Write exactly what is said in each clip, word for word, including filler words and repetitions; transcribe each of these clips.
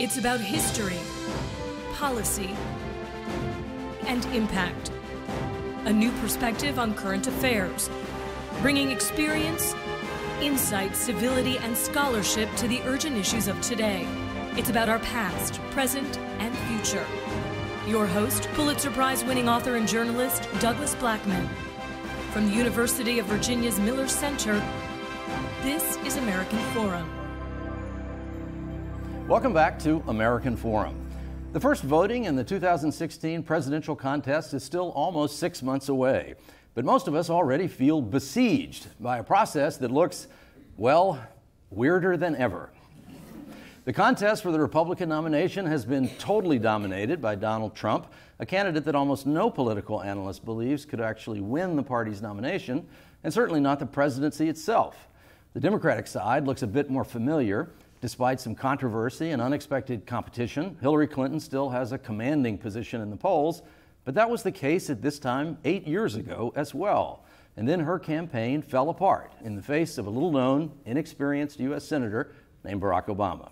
It's about history, policy, and impact. A new perspective on current affairs, bringing experience, insight, civility, and scholarship to the urgent issues of today. It's about our past, present, and future. Your host, Pulitzer Prize-winning author and journalist, Douglas Blackman. From the University of Virginia's Miller Center, this is American Forum. Welcome back to American Forum. The first voting in the two thousand sixteen presidential contest is still almost six months away, but most of us already feel besieged by a process that looks, well, weirder than ever. The contest for the Republican nomination has been totally dominated by Donald Trump, a candidate that almost no political analyst believes could actually win the party's nomination, and certainly not the presidency itself. The Democratic side looks a bit more familiar. Despite some controversy and unexpected competition, Hillary Clinton still has a commanding position in the polls, but that was the case at this time eight years ago as well. And then her campaign fell apart in the face of a little-known, inexperienced U S senator named Barack Obama.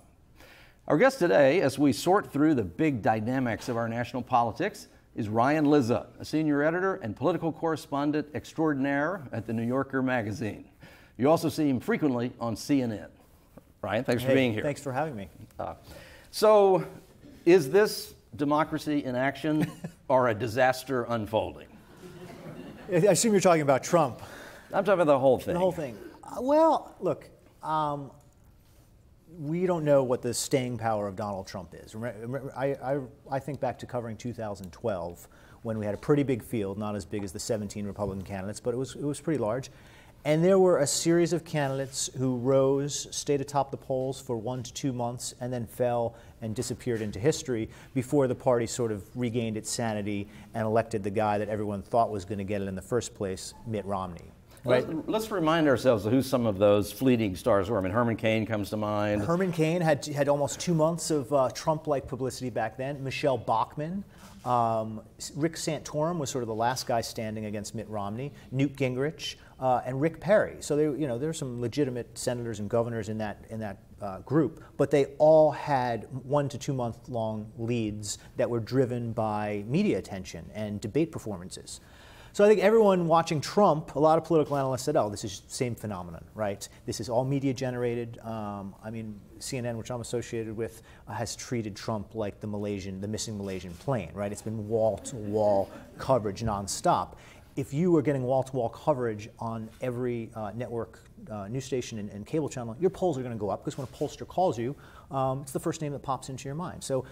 Our guest today, as we sort through the big dynamics of our national politics, is Ryan Lizza, a senior editor and political correspondent extraordinaire at the New Yorker magazine. You also see him frequently on C N N. Ryan, thanks hey, for being here. Thanks for having me. Uh, so, is this democracy in action or a disaster unfolding? I assume you're talking about Trump. I'm talking about the whole thing. The whole thing. Uh, well, look, um, we don't know what the staying power of Donald Trump is. Remember, I, I, I think back to covering two thousand twelve when we had a pretty big field, not as big as the seventeen Republican candidates, but it was, it was pretty large. And there were a series of candidates who rose, stayed atop the polls for one to two months, and then fell and disappeared into history before the party sort of regained its sanity and elected the guy that everyone thought was going to get it in the first place, Mitt Romney. Right? Let's, let's remind ourselves of who some of those fleeting stars were. I mean, Herman Cain comes to mind. Herman Cain had, had almost two months of uh, Trump-like publicity back then. Michelle Bachmann. Um, Rick Santorum was sort of the last guy standing against Mitt Romney. Newt Gingrich. Uh, and Rick Perry. So there, you know, there are some legitimate senators and governors in that in that uh, group, but they all had one to two month long leads that were driven by media attention and debate performances. So I think everyone watching Trump, a lot of political analysts said, "Oh, this is the same phenomenon, right? This is all media generated." Um, I mean, C N N, which I'm associated with, uh, has treated Trump like the Malaysian, the missing Malaysian plane, right? It's been wall to wall coverage nonstop. If you were getting wall-to-wall coverage on every uh, network, uh, news station, and, and cable channel, your polls are going to go up because when a pollster calls you, um, it's the first name that pops into your mind. So,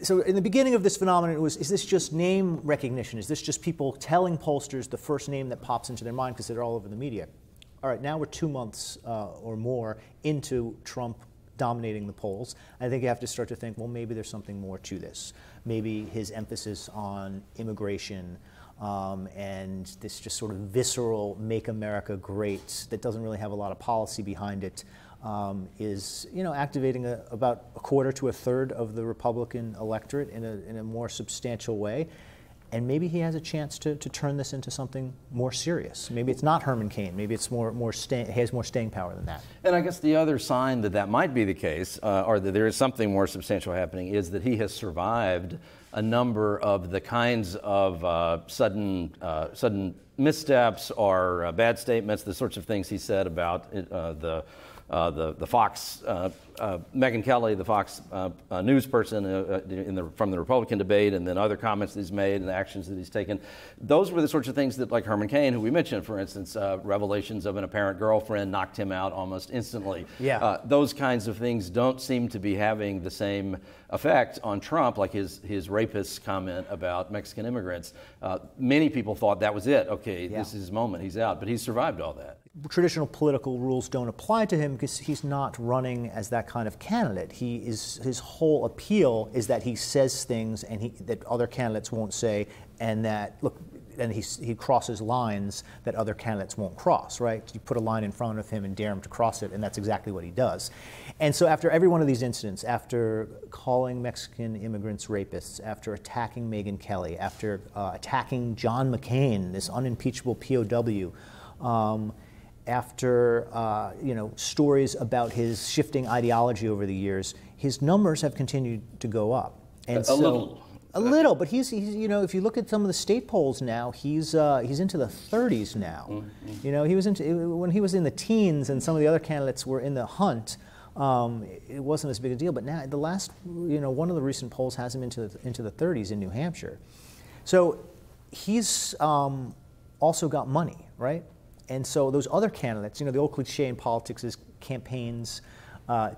so in the beginning of this phenomenon, it was, is this just name recognition? Is this just people telling pollsters the first name that pops into their mind because they're all over the media? All right, now we're two months uh, or more into Trump dominating the polls. I think you have to start to think, well, maybe there's something more to this. Maybe his emphasis on immigration, Um, and this just sort of visceral "Make America Great" that doesn't really have a lot of policy behind it um, is, you know, activating a, about a quarter to a third of the Republican electorate in a in a more substantial way. And maybe he has a chance to, to turn this into something more serious. Maybe it's not Herman Cain. Maybe it's more, more stay, it has more staying power than that. And I guess the other sign that that might be the case, uh, or that there is something more substantial happening, is that he has survived a number of the kinds of uh, sudden, uh, sudden missteps or uh, bad statements, the sorts of things he said about uh, the, uh, the the Fox uh, uh, Megyn Kelly, the Fox uh, uh, news person uh, in the, from the Republican debate, and then other comments that he's made and the actions that he's taken. Those were the sorts of things that, like Herman Cain, who we mentioned, for instance, uh, revelations of an apparent girlfriend knocked him out almost instantly. Yeah, uh, those kinds of things don't seem to be having the same effect on Trump, like his his rapist comment about Mexican immigrants. Uh, many people thought that was it. Okay, yeah, this is his moment. He's out, but he's survived all that. Traditional political rules don't apply to him because he's not running as that kind of candidate. He is his whole appeal is that he says things and he, that other candidates won't say, and that look. And he, he crosses lines that other candidates won't cross, right? You put a line in front of him and dare him to cross it, and that's exactly what he does. And so after every one of these incidents, after calling Mexican immigrants rapists, after attacking Megyn Kelly, after uh, attacking John McCain, this unimpeachable P O W, um, after uh, you know, stories about his shifting ideology over the years, his numbers have continued to go up. And a, so, a little. A little, but he's, he's, you know, if you look at some of the state polls now, he's uh, he's into the thirties now. Mm-hmm. You know, he was into, when he was in the teens and some of the other candidates were in the hunt, um, it wasn't as big a deal. But now the last, you know, one of the recent polls has him into the, into the thirties in New Hampshire. So he's um, also got money, right? And so those other candidates, you know, the old cliche in politics is campaigns, uh,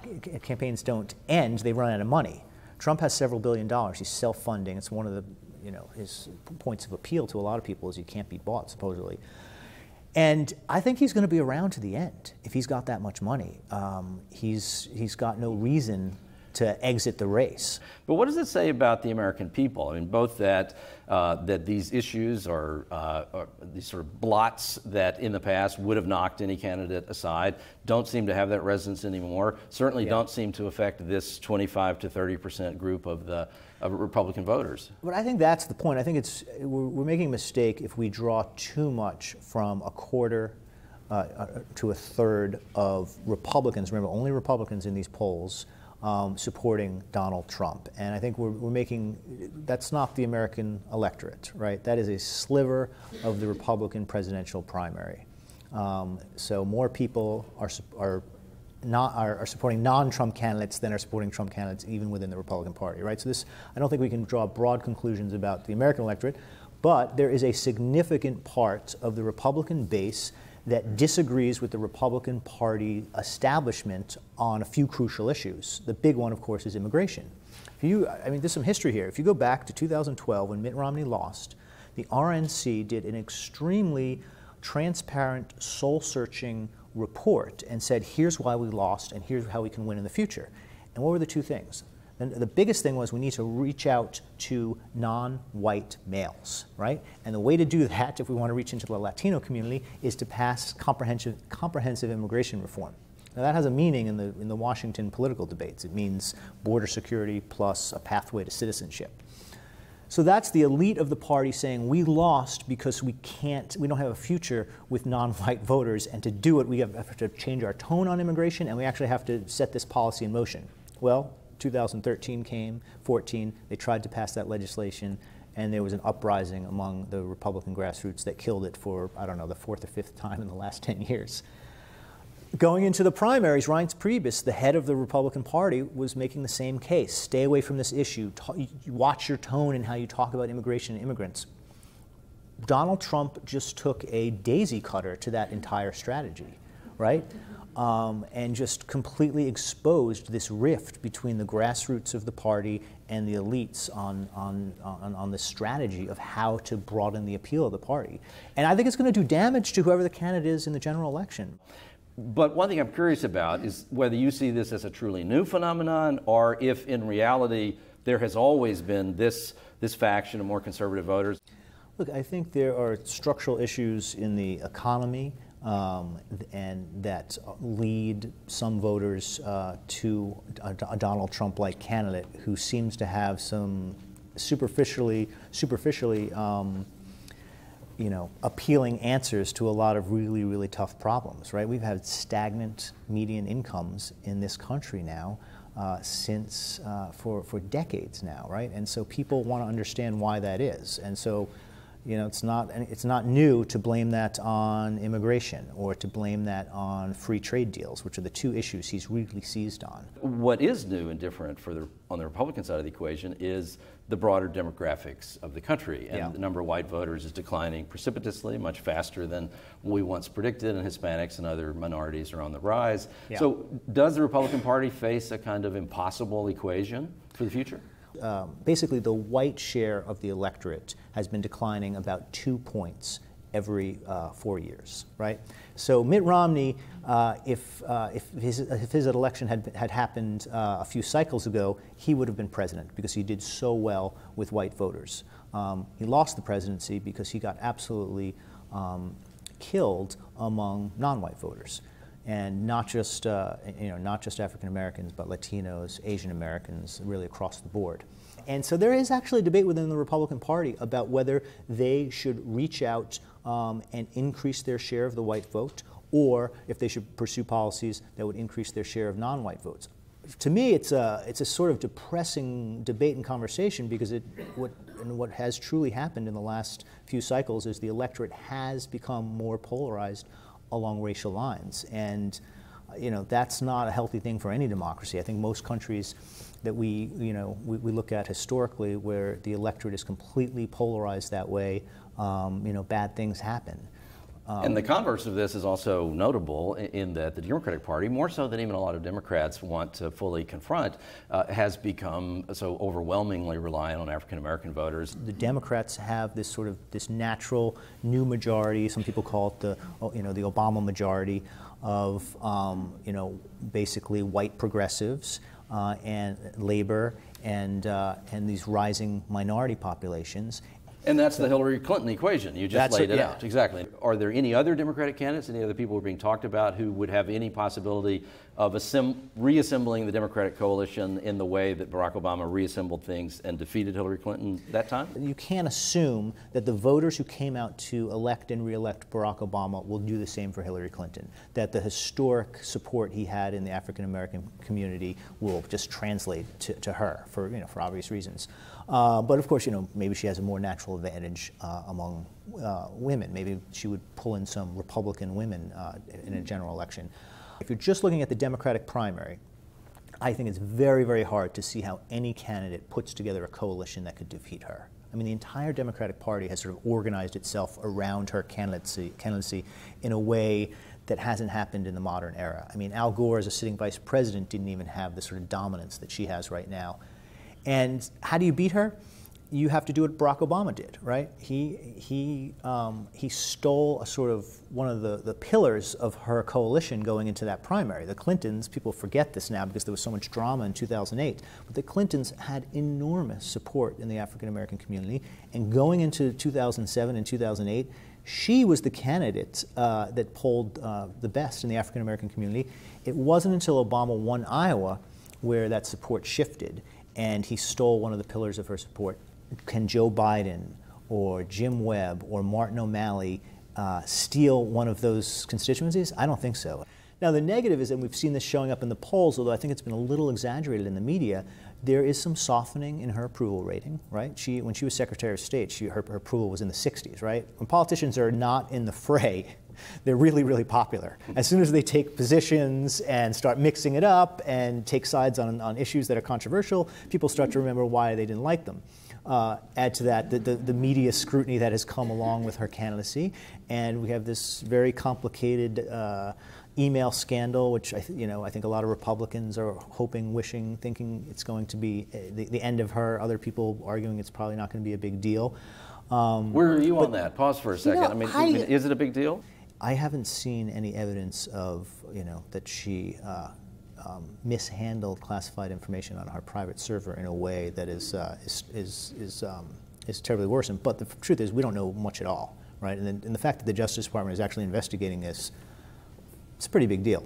campaigns don't end, they run out of money. Trump has several billion dollars. He's self-funding. It's one of the, you know, his points of appeal to a lot of people is you can't be bought, supposedly. And I think he's going to be around to the end if he's got that much money. Um, he's he's got no reason to exit the race. But what does it say about the American people? I mean, both that uh, that these issues are, uh, are these sort of blots that in the past would have knocked any candidate aside don't seem to have that resonance anymore. Certainly, yeah. Don't seem to affect this twenty-five to thirty percent group of the of Republican voters. But I think that's the point. I think it's we're, we're making a mistake if we draw too much from a quarter uh, to a third of Republicans. Remember, only Republicans in these polls. Um, supporting Donald Trump. And I think we're, we're making, that's not the American electorate, right? That is a sliver of the Republican presidential primary. Um, so more people are, are, not, are, are supporting non-Trump candidates than are supporting Trump candidates even within the Republican Party, right? So this, I don't think we can draw broad conclusions about the American electorate, but there is a significant part of the Republican base that disagrees with the Republican Party establishment on a few crucial issues. The big one, of course, is immigration. If you, I mean, there's some history here. If you go back to two thousand twelve when Mitt Romney lost, the R N C did an extremely transparent, soul-searching report and said, here's why we lost and here's how we can win in the future. And what were the two things? And the biggest thing was we need to reach out to non-white males, right? And the way to do that, if we want to reach into the Latino community, is to pass comprehensive, comprehensive immigration reform. Now that has a meaning in the, in the Washington political debates. It means border security plus a pathway to citizenship. So that's the elite of the party saying we lost because we can't, we don't have a future with non-white voters, and to do it we have to change our tone on immigration and we actually have to set this policy in motion. Well, two thousand thirteen came, fourteen, they tried to pass that legislation, and there was an uprising among the Republican grassroots that killed it for, I don't know, the fourth or fifth time in the last ten years. Going into the primaries, Reince Priebus, the head of the Republican Party, was making the same case. Stay away from this issue. T- watch your tone and how you talk about immigration and immigrants. Donald Trump just took a daisy cutter to that entire strategy, right? Um, and just completely exposed this rift between the grassroots of the party and the elites on, on, on, on the strategy of how to broaden the appeal of the party. And I think it's going to do damage to whoever the candidate is in the general election. But one thing I'm curious about is whether you see this as a truly new phenomenon or if in reality there has always been this, this faction of more conservative voters. Look, I think there are structural issues in the economy. Um, and that lead some voters uh, to a, a Donald Trump-like candidate who seems to have some superficially, superficially, um, you know, appealing answers to a lot of really, really tough problems. Right? We've had stagnant median incomes in this country now uh, since uh, for for decades now. Right? And so people want to understand why that is. And so. You know, it's not, it's not new to blame that on immigration or to blame that on free trade deals, which are the two issues he's really seized on. What is new and different for the, on the Republican side of the equation is the broader demographics of the country. And yeah. The number of white voters is declining precipitously, much faster than we once predicted, and Hispanics and other minorities are on the rise. Yeah. So does the Republican Party face a kind of impossible equation for the future? Um, basically, the white share of the electorate has been declining about two points every uh, four years, right? So Mitt Romney, uh, if, uh, if, his, if his election had, had happened uh, a few cycles ago, he would have been president because he did so well with white voters. Um, he lost the presidency because he got absolutely um, killed among non-white voters. And not just uh, you know, not just African Americans, but Latinos, Asian Americans, really across the board. And so there is actually a debate within the Republican Party about whether they should reach out um, and increase their share of the white vote, or if they should pursue policies that would increase their share of non-white votes. to me, it's a it's a sort of depressing debate and conversation, because it what and what has truly happened in the last few cycles is the electorate has become more polarized along racial lines, and you know that's not a healthy thing for any democracy. I think most countries that we you know we, we look at historically, where the electorate is completely polarized that way, um, you know, bad things happen. Um, and the converse of this is also notable in, in that the Democratic Party, more so than even a lot of Democrats want to fully confront, uh, has become so overwhelmingly reliant on African-American voters. The Democrats have this sort of this natural new majority. Some people call it the, you know, the Obama majority of, um, you know, basically white progressives uh, and labor and, uh, and these rising minority populations. And that's the Hillary Clinton equation. You just laid it out. Exactly. Are there any other Democratic candidates, any other people who are being talked about who would have any possibility of reassembling the Democratic coalition in the way that Barack Obama reassembled things and defeated Hillary Clinton that time? You can't assume that the voters who came out to elect and re-elect Barack Obama will do the same for Hillary Clinton, that the historic support he had in the African-American community will just translate to, to her for, you know, for obvious reasons. Uh, but of course, you know, maybe she has a more natural advantage uh, among uh, women. Maybe she would pull in some Republican women uh, in a general election. If you're just looking at the Democratic primary, I think it's very, very hard to see how any candidate puts together a coalition that could defeat her. I mean, the entire Democratic Party has sort of organized itself around her candidacy, candidacy in a way that hasn't happened in the modern era. I mean, Al Gore, as a sitting vice president, didn't even have the sort of dominance that she has right now. And how do you beat her? You have to do what Barack Obama did, right? He, he, um, he stole a sort of one of the, the pillars of her coalition going into that primary. The Clintons, people forget this now because there was so much drama in two thousand eight, but the Clintons had enormous support in the African-American community. And going into two thousand seven and two thousand eight, she was the candidate uh, that polled uh, the best in the African-American community. It wasn't until Obama won Iowa where that support shifted, and he stole one of the pillars of her support. Can Joe Biden or Jim Webb or Martin O'Malley uh, steal one of those constituencies? I don't think so. Now, the negative is, and we've seen this showing up in the polls, although I think it's been a little exaggerated in the media, there is some softening in her approval rating, right? She, when she was Secretary of State, she, her, her approval was in the sixties, right? When politicians are not in the fray, they're really, really popular. As soon as they take positions and start mixing it up and take sides on, on issues that are controversial, people start to remember why they didn't like them. Uh, add to that the, the, the media scrutiny that has come along with her candidacy, and we have this very complicated uh, email scandal, which I, th you know, I think a lot of Republicans are hoping, wishing, thinking it's going to be the, the end of her. Other people arguing it's probably not going to be a big deal. Um, Where are you but, on that? Pause for a second. You know, I, mean, I mean, is it a big deal? I haven't seen any evidence of, you know, that she uh, Um, mishandled classified information on our private server in a way that is uh, is is is, um, is terribly worrisome. But the truth is, we don't know much at all, right? And, then, and the fact that the Justice Department is actually investigating this, it's a pretty big deal.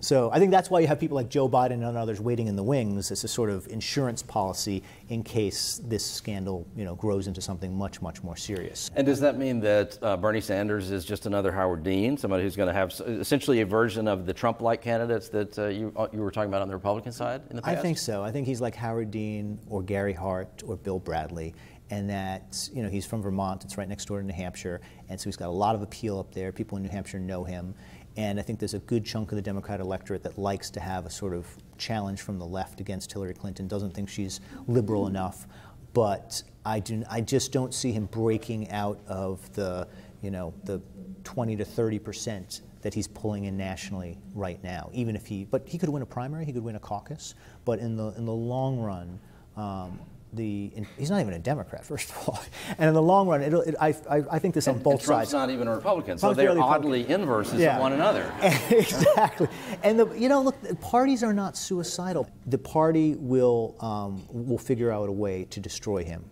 So I think that's why you have people like Joe Biden and others waiting in the wings as a sort of insurance policy in case this scandal, you know, grows into something much, much more serious. And does that mean that uh, Bernie Sanders is just another Howard Dean, somebody who's going to have essentially a version of the Trump-like candidates that uh, you, you were talking about on the Republican side in the past? I think so. I think he's like Howard Dean or Gary Hart or Bill Bradley. And that, you know, he's from Vermont. It's right next door to New Hampshire. And so he's got a lot of appeal up there. People in New Hampshire know him. And I think there's a good chunk of the Democrat electorate that likes to have a sort of challenge from the left against Hillary Clinton, doesn't think she's liberal enough. But I, do, I just don't see him breaking out of the, you know, the twenty to thirty percent that he's pulling in nationally right now, even if he, but he could win a primary, he could win a caucus. But in the, in the long run, um, The, in, he's not even a Democrat, first of all. And in the long run, it'll, it, I, I, I think this on both sides. Trump's not even a Republican, so they're oddly inverses of one another. Exactly. And, the, you know, look, the parties are not suicidal. The party will, um, will figure out a way to destroy him.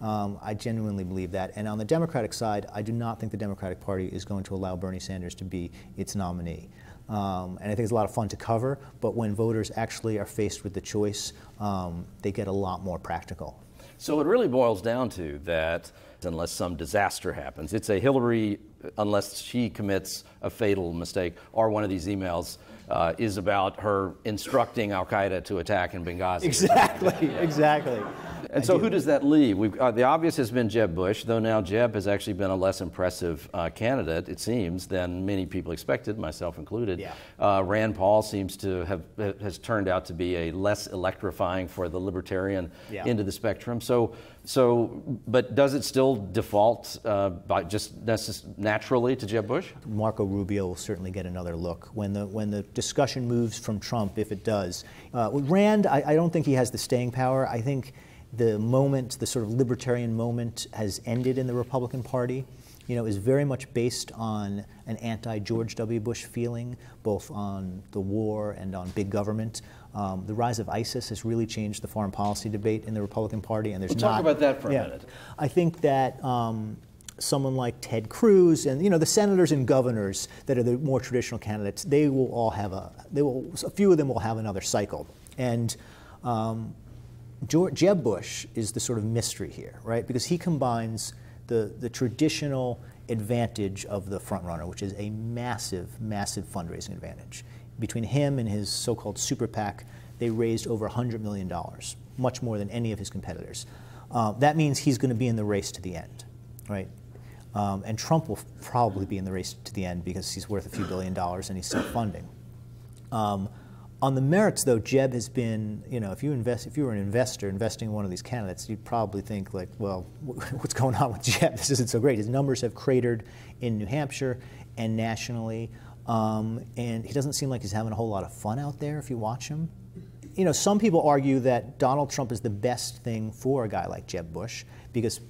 Um, I genuinely believe that. And on the Democratic side, I do not think the Democratic Party is going to allow Bernie Sanders to be its nominee. Um, and I think it's a lot of fun to cover, but when voters actually are faced with the choice, um, they get a lot more practical. So it really boils down to that unless some disaster happens. It's a Hillary, unless she commits a fatal mistake, or one of these emails uh, is about her instructing al-Qaeda to attack in Benghazi. Exactly, yeah. exactly. And I so do. Who does that leave? We've, uh, the obvious has been Jeb Bush, though now Jeb has actually been a less impressive uh, candidate, it seems, than many people expected, myself included. Yeah. Uh, Rand Paul seems to have, has turned out to be a less electrifying for the libertarian yeah. end of the spectrum. So, so, but does it still default uh, by just naturally to Jeb Bush? Marco Rubio will certainly get another look when the, when the discussion moves from Trump, if it does. Uh, Rand, I, I don't think he has the staying power. I think the moment, the sort of libertarian moment has ended in the Republican Party, you know, is very much based on an anti-George W. Bush feeling, both on the war and on big government. Um, the rise of ISIS has really changed the foreign policy debate in the Republican Party, and there's we'll not- talk about that for yeah, a minute. I think that um, someone like Ted Cruz and, you know, the senators and governors that are the more traditional candidates, they will all have a, they will, a few of them will have another cycle. And, um, George, Jeb Bush is the sort of mystery here, right? Because he combines the, the traditional advantage of the frontrunner, which is a massive, massive fundraising advantage. Between him and his so-called super PAC, they raised over one hundred million dollars, much more than any of his competitors. Uh, that means he's going to be in the race to the end, right? Um, and Trump will probably be in the race to the end because he's worth a few billion dollars and he's self-funding. Um, On the merits, though, Jeb has been, you know, if you invest, if you were an investor investing in one of these candidates, you'd probably think, like, well, what's going on with Jeb? This isn't so great. His numbers have cratered in New Hampshire and nationally, um, and he doesn't seem like he's having a whole lot of fun out there if you watch him. You know, some people argue that Donald Trump is the best thing for a guy like Jeb Bush because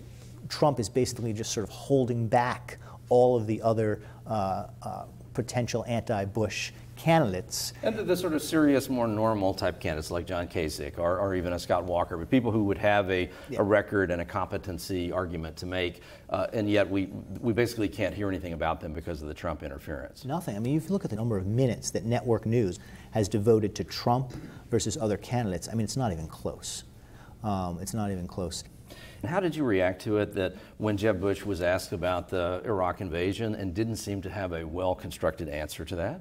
Trump is basically just sort of holding back all of the other uh, uh, potential anti-Bush candidates. And the, the sort of serious, more normal type candidates like John Kasich or, or even a Scott Walker, but people who would have a, yeah. a record and a competency argument to make, uh, and yet we, we basically can't hear anything about them because of the Trump interference. Nothing. I mean, if you look at the number of minutes that network news has devoted to Trump versus other candidates, I mean, it's not even close. Um, it's not even close. And how did you react to it that when Jeb Bush was asked about the Iraq invasion and didn't seem to have a well-constructed answer to that?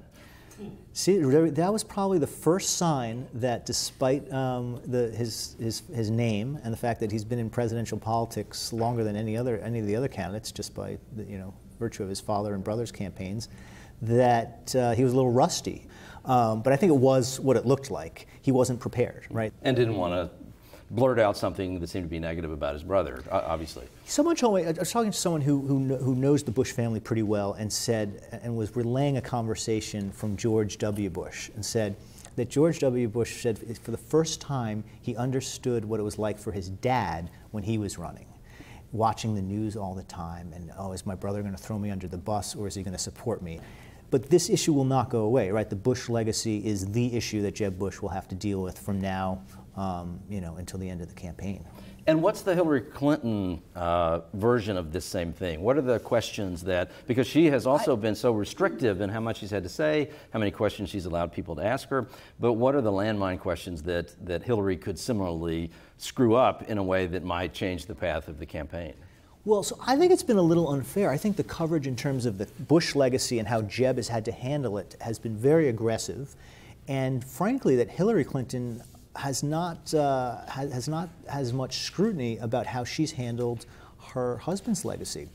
See, that was probably the first sign that despite um, the, his, his, his name and the fact that he's been in presidential politics longer than any other, any of the other candidates, just by the, you know, virtue of his father and brother's campaigns, that uh, he was a little rusty. Um, but I think it was what it looked like. He wasn't prepared, right? And didn't want to blurt out something that seemed to be negative about his brother, obviously. So much only, I was talking to someone who, who, who knows the Bush family pretty well and said, and was relaying a conversation from George W. Bush, and said that George W. Bush said for the first time he understood what it was like for his dad when he was running, watching the news all the time, and, oh, is my brother going to throw me under the bus or is he going to support me? But this issue will not go away, right? The Bush legacy is the issue that Jeb Bush will have to deal with from now Um, you know, until the end of the campaign. And what's the Hillary Clinton uh, version of this same thing? What are the questions that, because she has also I, been so restrictive in how much she's had to say, how many questions she's allowed people to ask her, but what are the landmine questions that, that Hillary could similarly screw up in a way that might change the path of the campaign? Well, so I think it's been a little unfair. I think the coverage in terms of the Bush legacy and how Jeb has had to handle it has been very aggressive. And frankly, that Hillary Clinton has not uh, has not as much scrutiny about how she's handled her husband's legacy.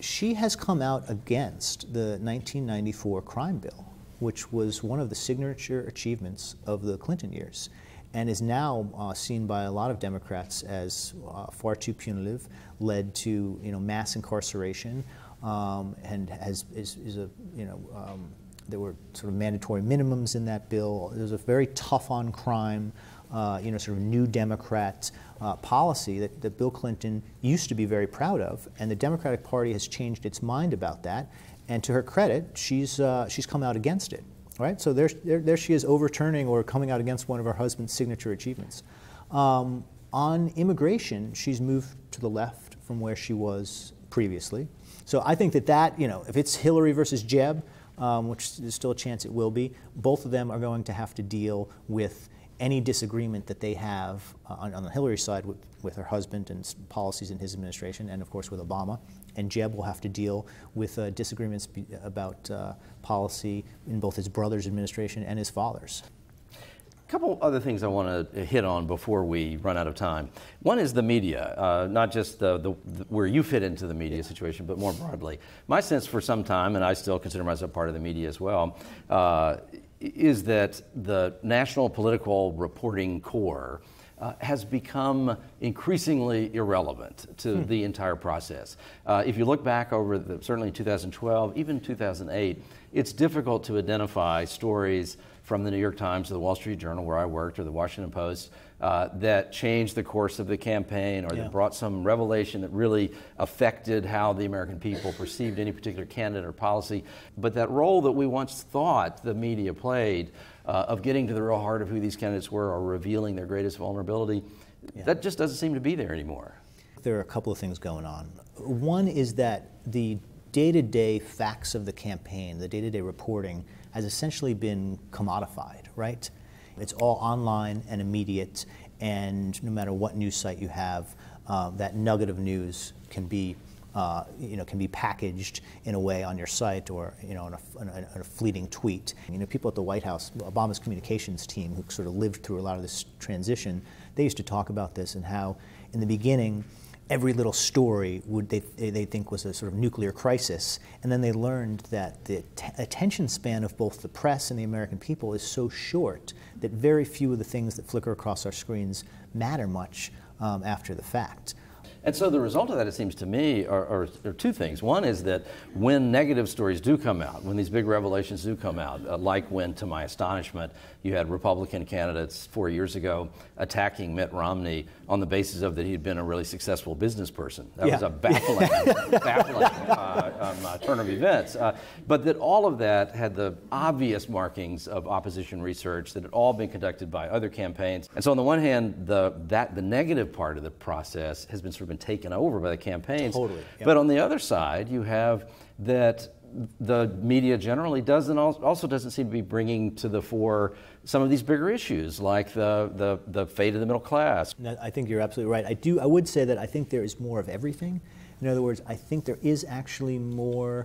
She has come out against the nineteen ninety-four crime bill, which was one of the signature achievements of the Clinton years, and is now uh, seen by a lot of Democrats as uh, far too punitive, led to you know mass incarceration, um, and has is, is a you know. Um, There were sort of mandatory minimums in that bill. There was a very tough on crime, uh, you know, sort of new Democrat uh, policy that, that Bill Clinton used to be very proud of, and the Democratic Party has changed its mind about that. And to her credit, she's uh, she's come out against it, right? So there, there, there she is overturning or coming out against one of her husband's signature achievements. Um, on immigration, she's moved to the left from where she was previously. So I think that that, you know, if it's Hillary versus Jeb, Um, which there's still a chance it will be, both of them are going to have to deal with any disagreement that they have on, on the Hillary side with, with her husband and policies in his administration, and of course with Obama. And Jeb will have to deal with uh, disagreements be, about uh, policy in both his brother's administration and his father's. A couple other things I want to hit on before we run out of time. One is the media, uh, not just the, the, the, where you fit into the media situation, but more broadly. My sense for some time, and I still consider myself part of the media as well, uh, is that the national political reporting corps Uh, has become increasingly irrelevant to hmm. the entire process. Uh, if you look back over the, certainly two thousand twelve, even two thousand eight, it's difficult to identify stories from the New York Times or the Wall Street Journal, where I worked, or the Washington Post, uh, that changed the course of the campaign, or yeah. that brought some revelation that really affected how the American people perceived any particular candidate or policy. But that role that we once thought the media played Uh, of getting to the real heart of who these candidates were or revealing their greatest vulnerability, yeah. that just doesn't seem to be there anymore. There are a couple of things going on. One is that the day-to-day facts of the campaign, the day-to-day reporting, has essentially been commodified, right? It's all online and immediate, and no matter what news site you have, uh, that nugget of news can be Uh, you know, can be packaged in a way on your site, or you know, in a, in a, in a fleeting tweet. You know, people at the White House, Obama's communications team, who sort of lived through a lot of this transition, they used to talk about this and how, in the beginning, every little story would they they think was a sort of nuclear crisis, and then they learned that the t attention span of both the press and the American people is so short that very few of the things that flicker across our screens matter much um, after the fact. And so the result of that, it seems to me, are, are, are two things. One is that when negative stories do come out, when these big revelations do come out, uh, like when, to my astonishment, you had Republican candidates four years ago attacking Mitt Romney on the basis of that he'd been a really successful business person. That yeah. was a baffling, baffling uh, um, uh, turn of events. Uh, but that all of that had the obvious markings of opposition research that had all been conducted by other campaigns. And so on the one hand, the, that, the negative part of the process has been sort of been taken over by the campaigns. Totally, yep. But on the other side, you have that the media generally doesn't also doesn't seem to be bringing to the fore some of these bigger issues, like the the, the fate of the middle class. No, I think you're absolutely right. I do. I would say that I think there is more of everything. In other words, I think there is actually more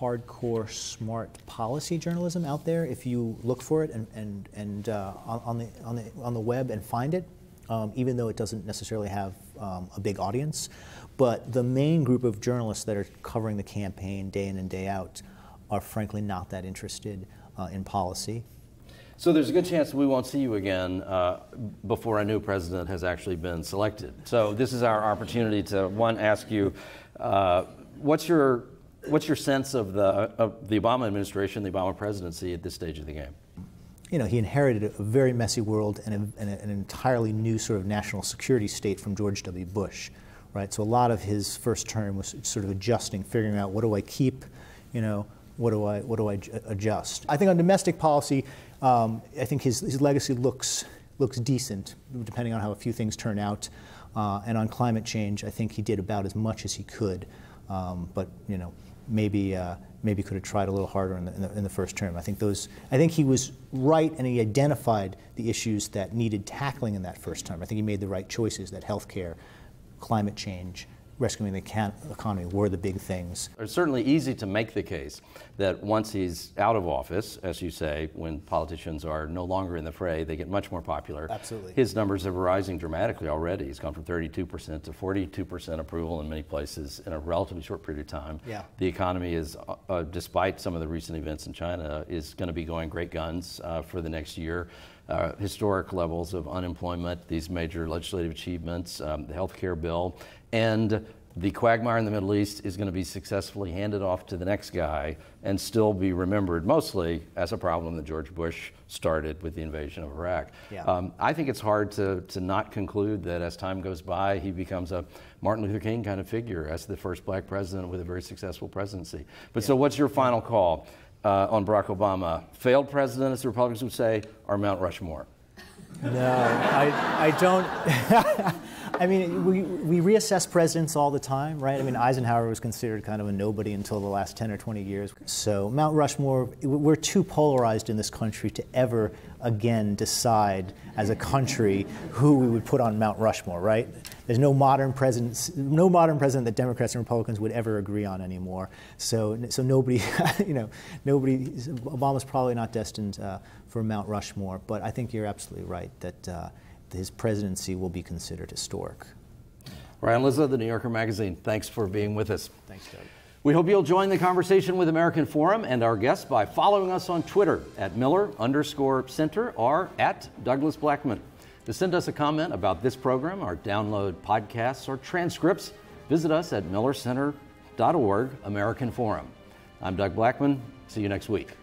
hardcore, smart policy journalism out there if you look for it and and and uh, on the on the on the web and find it. Um, even though it doesn't necessarily have um, a big audience. But the main group of journalists that are covering the campaign day in and day out are frankly not that interested uh, in policy. So there's a good chance we won't see you again uh, before a new president has actually been selected. So this is our opportunity to, one, ask you, uh, what's your, what's your sense of the, of the Obama administration, the Obama presidency at this stage of the game? You know, he inherited a very messy world and, a, and a, an entirely new sort of national security state from George W. Bush, right? So a lot of his first term was sort of adjusting, figuring out what do I keep, you know, what do I what do I adjust? I think on domestic policy, um, I think his, his legacy looks looks decent, depending on how a few things turn out. Uh, and on climate change, I think he did about as much as he could, um, but you know, maybe. Uh, maybe could have tried a little harder in the, in the, in the first term. I think those, I think he was right, and he identified the issues that needed tackling in that first term. I think he made the right choices, that health care, climate change, rescuing the economy were the big things. It's certainly easy to make the case that once he's out of office, as you say, when politicians are no longer in the fray, they get much more popular. Absolutely. His numbers are rising dramatically already. He's gone from thirty-two percent to forty-two percent approval in many places in a relatively short period of time. Yeah. The economy is, uh, despite some of the recent events in China, is going to be going great guns uh, for the next year. Uh, historic levels of unemployment, these major legislative achievements, um, the health care bill, and the quagmire in the Middle East is going to be successfully handed off to the next guy and still be remembered mostly as a problem that George Bush started with the invasion of Iraq. Yeah. Um, I think it's hard to, to not conclude that as time goes by, he becomes a Martin Luther King kind of figure as the first black president with a very successful presidency. But yeah. So what's your final call? Uh, on Barack Obama, failed president, as the Republicans would say, or Mount Rushmore? No, I, I don't. I mean, we, we reassess presidents all the time, right? I mean, Eisenhower was considered kind of a nobody until the last ten or twenty years. So Mount Rushmore, we're too polarized in this country to ever again decide as a country who we would put on Mount Rushmore, right? There's no modern president, no modern president that Democrats and Republicans would ever agree on anymore. So, so nobody, you know, nobody. Obama's probably not destined uh, for Mount Rushmore, but I think you're absolutely right that uh, his presidency will be considered historic. Ryan Lizza, The New Yorker magazine. Thanks for being with us. Thanks, Doug. We hope you'll join the conversation with American Forum and our guests by following us on Twitter at Miller underscore Center or at Douglas Blackman. To send us a comment about this program, or download podcasts or transcripts, visit us at miller center dot org, American Forum. I'm Doug Blackman. See you next week.